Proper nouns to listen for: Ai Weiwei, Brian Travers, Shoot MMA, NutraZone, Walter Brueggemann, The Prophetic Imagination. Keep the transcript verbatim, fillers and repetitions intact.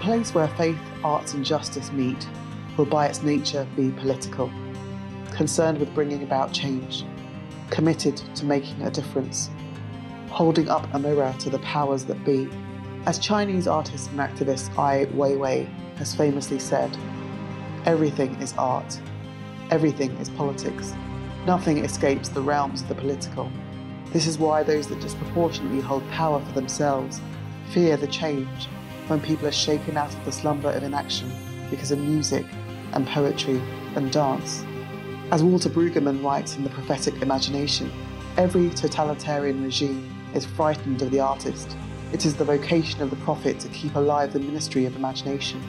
place where faith, arts and justice meet will by its nature be political, concerned with bringing about change, committed to making a difference, holding up a mirror to the powers that be. As Chinese artist and activist Ai Weiwei has famously said, everything is art, everything is politics, nothing escapes the realms of the political. This is why those that disproportionately hold power for themselves fear the change when people are shaken out of the slumber of inaction because of music and poetry and dance. As Walter Brueggemann writes in The Prophetic Imagination, every totalitarian regime is frightened of the artist. It is the vocation of the prophet to keep alive the ministry of imagination.